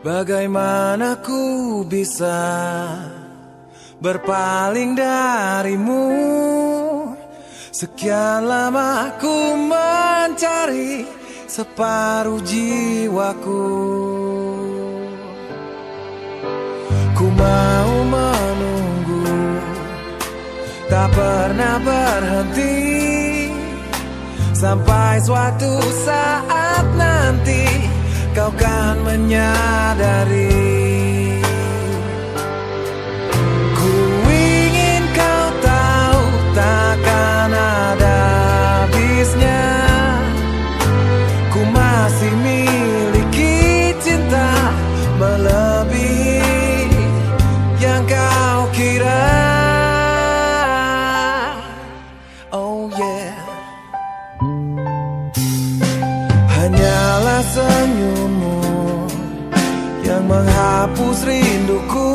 Bagaimana ku bisa berpaling darimu? Sekian lama ku mencari separuh jiwaku. Ku mau menunggu, tak pernah berhenti, sampai suatu saat nanti kau kan menyadari. Ku ingin kau tahu, takkan ada habisnya. Ku masih miliki cinta melebihi yang kau kira. Oh yeah. Hanyalah senyummu yang menghapus rinduku.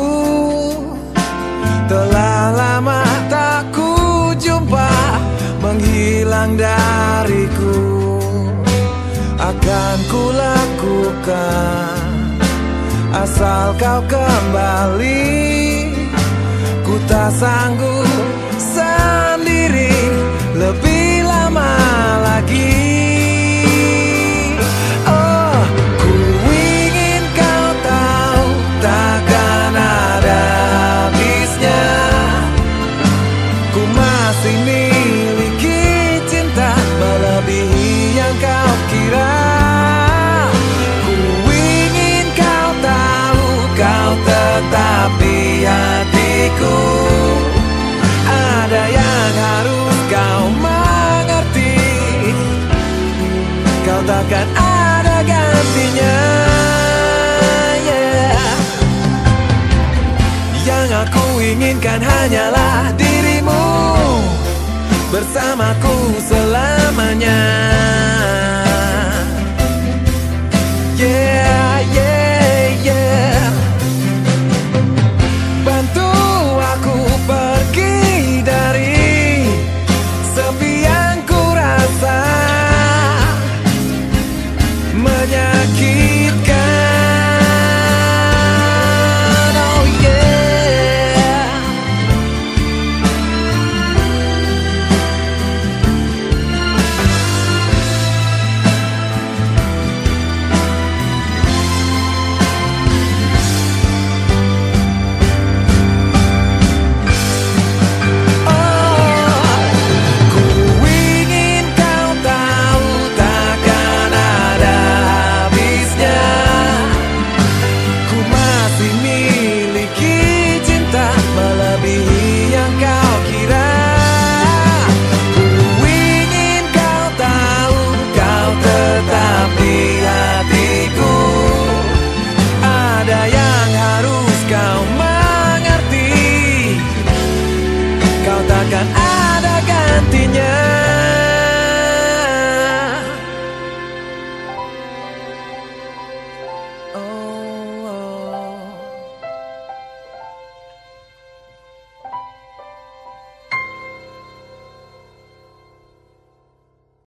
Telah lama tak ku jumpa, menghilang dariku. Akan ku lakukan asal kau kembali. Ku tak sanggup sendiri lebih lama lagi. Tapi hatiku ada yang harus kau mengerti. Kau takkan ada gantinya, yeah. Yang aku inginkan hanyalah dirimu bersamaku selamanya.